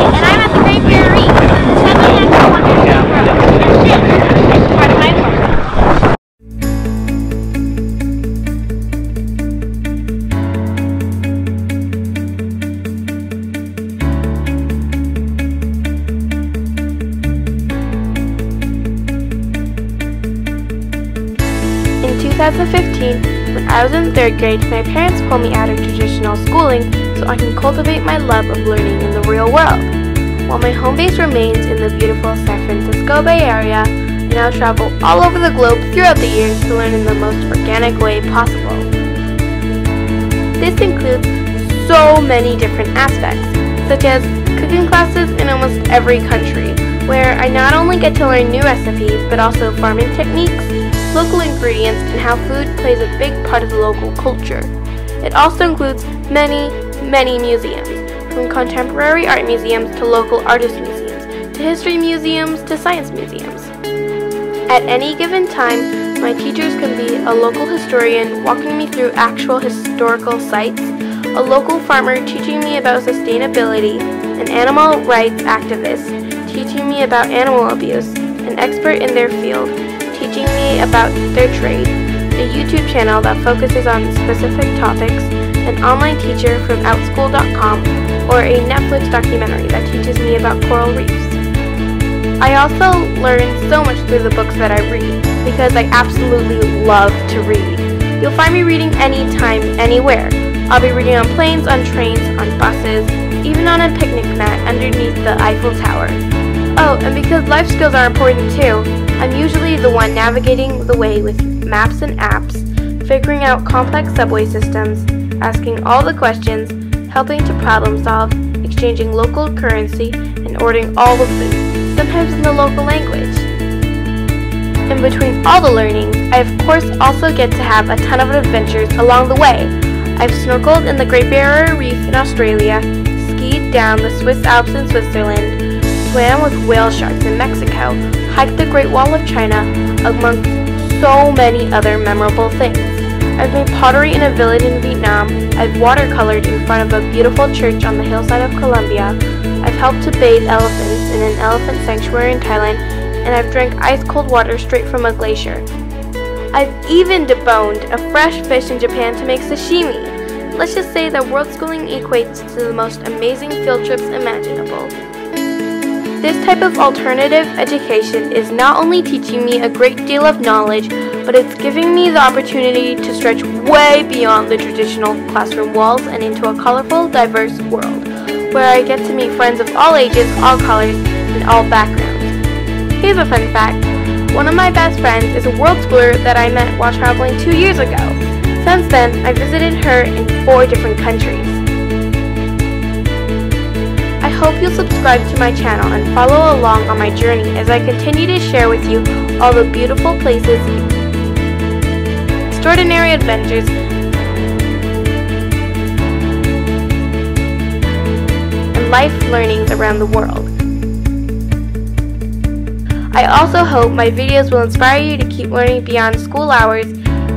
And I'm at the Great Barrier Reef. In 2015, when I was in 3rd grade, my parents pulled me out of traditional schooling so I can cultivate my love of learning in the real world. While my home base remains in the beautiful San Francisco Bay Area, I now travel all over the globe throughout the year to learn in the most organic way possible. This includes so many different aspects, such as cooking classes in almost every country, where I not only get to learn new recipes, but also farming techniques, local ingredients, and how food plays a big part of the local culture. It also includes many, many museums, from contemporary art museums to local artist museums, to history museums to science museums. At any given time, my teachers can be a local historian walking me through actual historical sites, a local farmer teaching me about sustainability, an animal rights activist teaching me about animal abuse, an expert in their field teaching me about their trade, a YouTube channel that focuses on specific topics, an online teacher from outschool.com, or a Netflix documentary that teaches me about coral reefs. I also learn so much through the books that I read, because I absolutely love to read. You'll find me reading anytime, anywhere. I'll be reading on planes, on trains, on buses, even on a picnic mat underneath the Eiffel Tower. Oh, and because life skills are important too, I'm usually the one navigating the way with maps and apps, figuring out complex subway systems, asking all the questions, helping to problem solve, exchanging local currency, and ordering all the food, sometimes in the local language. In between all the learning, I of course also get to have a ton of adventures along the way. I've snorkeled in the Great Barrier Reef in Australia, skied down the Swiss Alps in Switzerland, swam with whale sharks in Mexico, hiked the Great Wall of China, among so many other memorable things. I've made pottery in a village in Vietnam, I've watercolored in front of a beautiful church on the hillside of Colombia, I've helped to bathe elephants in an elephant sanctuary in Thailand, and I've drank ice-cold water straight from a glacier. I've even deboned a fresh fish in Japan to make sashimi. Let's just say that world schooling equates to the most amazing field trips imaginable. This type of alternative education is not only teaching me a great deal of knowledge, but it's giving me the opportunity to stretch way beyond the traditional classroom walls and into a colorful, diverse world, where I get to meet friends of all ages, all colors, and all backgrounds. Here's a fun fact. One of my best friends is a world schooler that I met while traveling 2 years ago. Since then, I visited her in 4 different countries. I hope you'll subscribe to my channel and follow along on my journey as I continue to share with you all the beautiful places, extraordinary adventures, and life learnings around the world. I also hope my videos will inspire you to keep learning beyond school hours,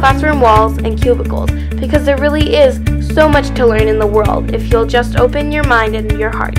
classroom walls, and cubicles, because there really is so much to learn in the world if you'll just open your mind and your heart.